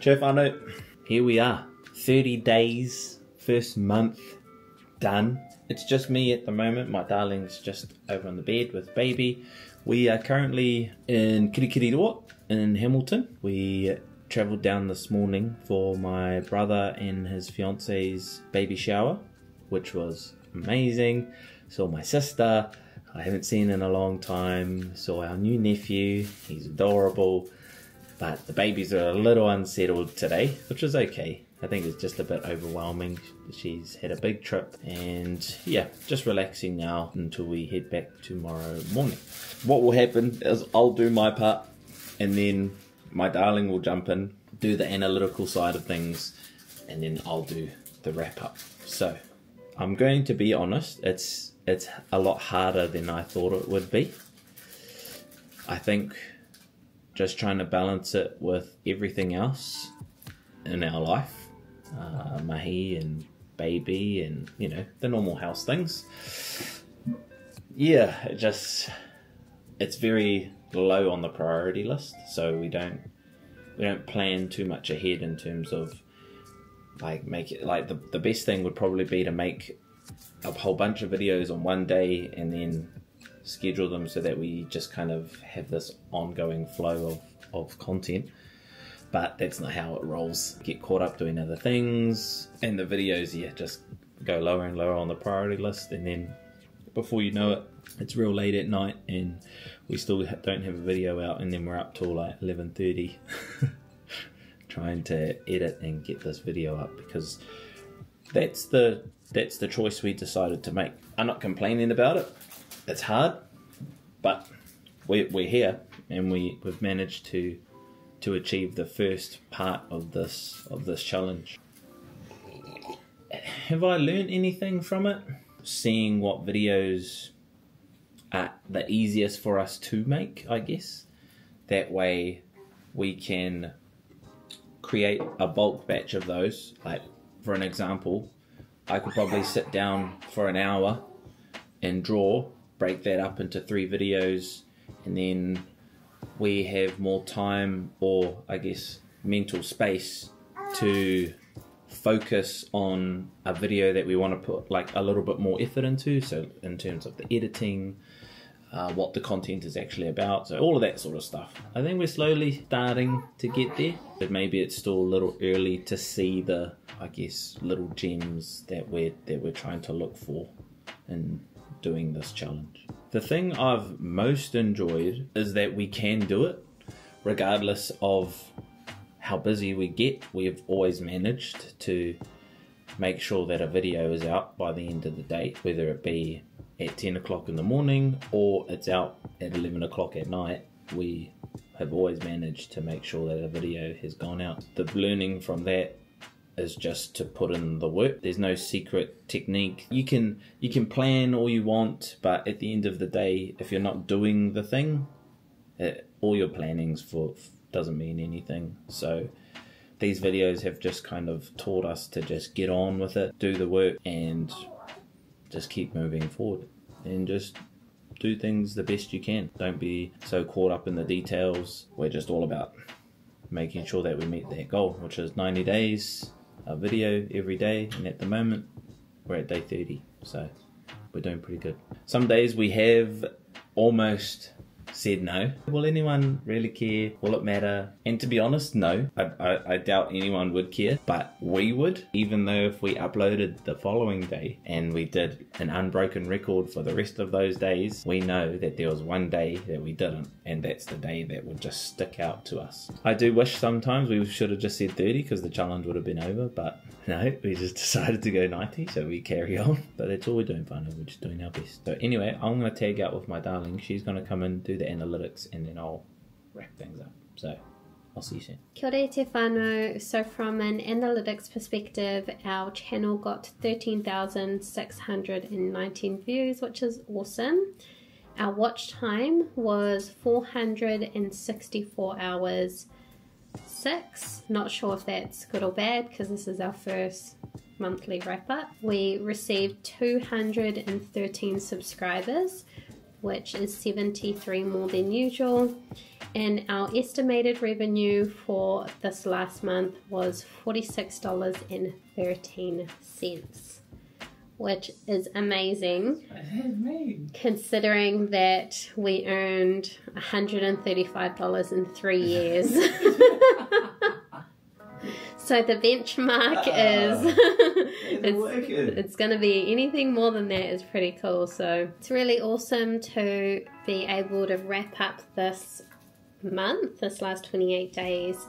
Kia ora. Here we are. 30 days, first month, done. It's just me at the moment. My darling's just over on the bed with baby. We are currently in Kirikiriroa in Hamilton. We travelled down this morning for my brother and his fiance's baby shower, which was amazing. Saw my sister, I haven't seen in a long time. Saw our new nephew, he's adorable. But the babies are a little unsettled today, which is okay. I think it's just a bit overwhelming. She's had a big trip and yeah, just relaxing now until we head back tomorrow morning. What will happen is I'll do my part and then my darling will jump in, do the analytical side of things, and then I'll do the wrap up. So I'm going to be honest, it's a lot harder than I thought it would be. I think just trying to balance it with everything else in our life, mahi and baby and, you know, the normal house things. Yeah, it's very low on the priority list, so we don't plan too much ahead in terms of like the best thing would probably be to make a whole bunch of videos on one day and then schedule them so that we just kind of have this ongoing flow of content, but that's not how it rolls. Get caught up doing other things and the videos, yeah, just go lower and lower on the priority list, and then before you know it, it's real late at night and we still don't have a video out, and then we're up till like 11:30 trying to edit and get this video up, because that's the choice we decided to make. I'm not complaining about it. It's hard, but we're here and we've managed to achieve the first part of this challenge. Have I learned anything from it? Seeing what videos are the easiest for us to make, I guess. That way we can create a bulk batch of those. Like, for an example, I could probably sit down for an hour and draw, break that up into 3 videos, and then we have more time, or I guess mental space, to focus on a video that we want to put like a little bit more effort into, so in terms of the editing, what the content is actually about, so all of that sort of stuff. I think we're slowly starting to get there, but maybe it's still a little early to see the, I guess, little gems that we're trying to look for in doing this challenge. The thing I've most enjoyed is that we can do it regardless of how busy we get. We've always managed to make sure that a video is out by the end of the day, whether it be at 10 o'clock in the morning or it's out at 11 o'clock at night. We have always managed to make sure that a video has gone out. The learning from that is just to put in the work. There's no secret technique. You can plan all you want, but at the end of the day, if you're not doing the thing, all your plannings doesn't mean anything. So these videos have just kind of taught us to just get on with it, do the work, and just keep moving forward, and just do things the best you can. Don't be so caught up in the details. We're just all about making sure that we meet that goal, which is 90 days. A video every day, and at the moment we're at day 30, so we're doing pretty good. Some days we have almost said no. Will anyone really care? Will it matter? And to be honest, no. I doubt anyone would care, but we would. Even though if we uploaded the following day and we did an unbroken record for the rest of those days, we know that there was one day that we didn't, and that's the day that would just stick out to us. I do wish sometimes we should have just said 30 because the challenge would have been over, but no, we just decided to go 90, so we carry on. But that's all we're doing, whānau. We're just doing our best. So anyway, I'm going to tag out with my darling. She's going to come and do the analytics, and then I'll wrap things up. So I'll see you soon. Kia ora te whānau. So from an analytics perspective, our channel got 13,619 views, which is awesome. Our watch time was 464.6 hours. Not sure if that's good or bad because this is our first monthly wrap up. We received 213 subscribers, which is 73 more than usual, and our estimated revenue for this last month was $46.13, which is amazing. Considering that we earned $135 in 3 years. So the benchmark is it's going to be anything more than that is pretty cool. So it's really awesome to be able to wrap up this month, this last 28 days,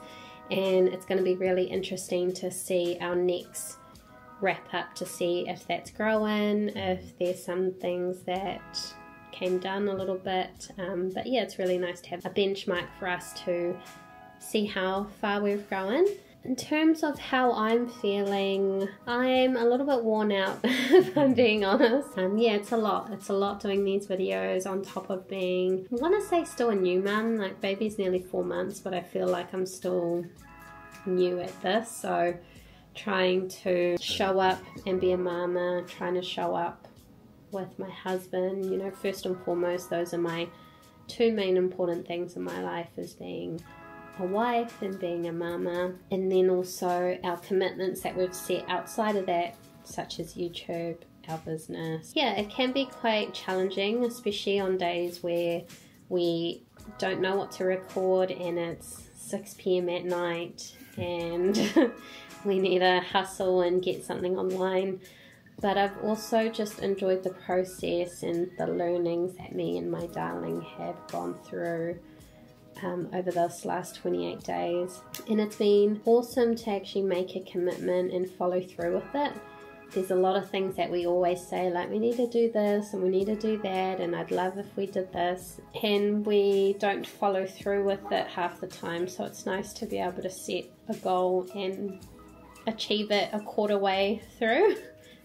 and it's going to be really interesting to see our next wrap up to see if that's growing, if there's some things that came down a little bit, but yeah, it's really nice to have a benchmark for us to see how far we've grown. In terms of how I'm feeling, I'm a little bit worn out if I'm being honest. Yeah, it's a lot doing these videos on top of being, I want to say, still a new mum. Like, baby's nearly 4 months, but I feel like I'm still new at this, so trying to show up and be a mama, trying to show up with my husband, you know, first and foremost. Those are my two main important things in my life, is being a wife and being a mama, and then also our commitments that we've set outside of that, such as YouTube, our business. Yeah, it can be quite challenging, especially on days where we don't know what to record and it's 6 p.m. at night and we need to hustle and get something online. But I've also just enjoyed the process and the learnings that me and my darling have gone through over this last 28 days. And it's been awesome to actually make a commitment and follow through with it. There's a lot of things that we always say, like, we need to do this and we need to do that, and I'd love if we did this, and we don't follow through with it half the time. So it's nice to be able to set a goal and achieve it a quarter way through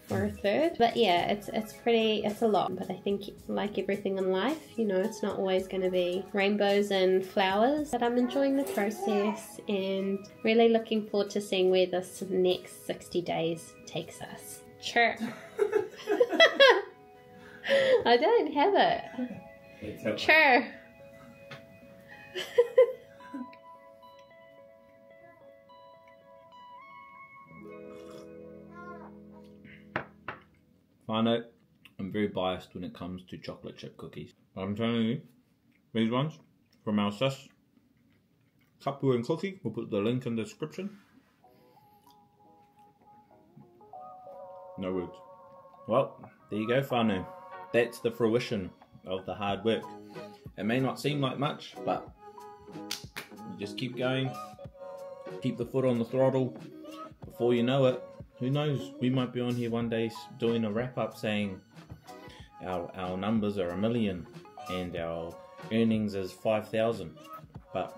or a third. But yeah, it's a lot. But I think, like everything in life, you know, it's not always going to be rainbows and flowers, but I'm enjoying the process and really looking forward to seeing where this next 60 days takes us. Chirp. I don't have it. Chirp. I know I'm very biased when it comes to chocolate chip cookies, but I'm telling you, these ones from our sis, Kapu and Cookie, we'll put the link in the description. No words. Well, there you go, whānau. That's the fruition of the hard work. It may not seem like much, but you just keep going, keep the foot on the throttle. Before you know it, who knows, we might be on here one day doing a wrap-up saying our numbers are 1 million and our earnings is 5,000. But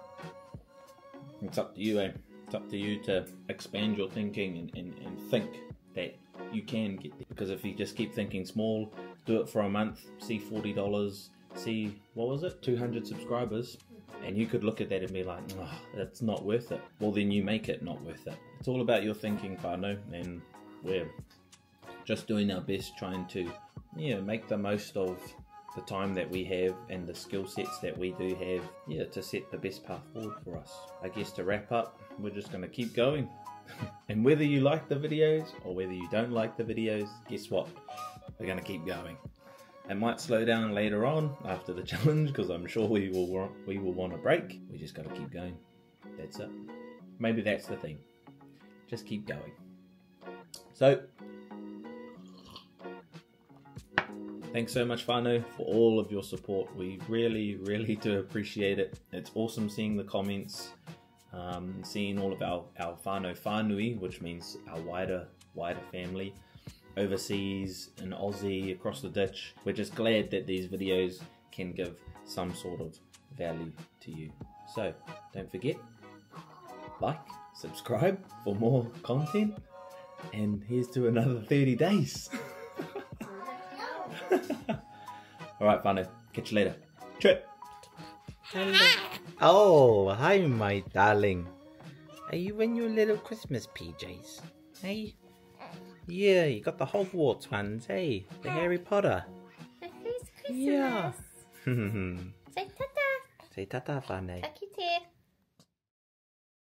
it's up to you, eh? It's up to you to expand your thinking and think that you can get there. Because if you just keep thinking small, do it for a month, see $40, see, what was it, 200 subscribers, and you could look at that and be like, oh, that's not worth it. Well, then you make it not worth it. It's all about your thinking, whānau, and we're just doing our best, trying to, you know, make the most of the time that we have and the skill sets that we do have, yeah, to set the best path forward for us. I guess to wrap up, we're just going to keep going. And whether you like the videos or whether you don't like the videos, guess what? We're going to keep going. It might slow down later on after the challenge, because I'm sure we will want a break. We just got to keep going. That's it. Maybe that's the thing. Just keep going. So, thanks so much, whānau, for all of your support. We really, really do appreciate it. It's awesome seeing the comments, seeing all of our whānau whānui, which means our wider family, overseas and Aussie, across the ditch. We're just glad that these videos can give some sort of value to you. So don't forget, like, subscribe for more content, and here's to another 30 days. Alright, whānau, catch you later. Chirp. Oh, hi my darling. Are you in your little Christmas PJs? Hey? Yeah, you got the Hogwarts ones, hey? The Harry Potter. The first Christmas. Yeah. Say ta-ta. Say tata whānau. Taki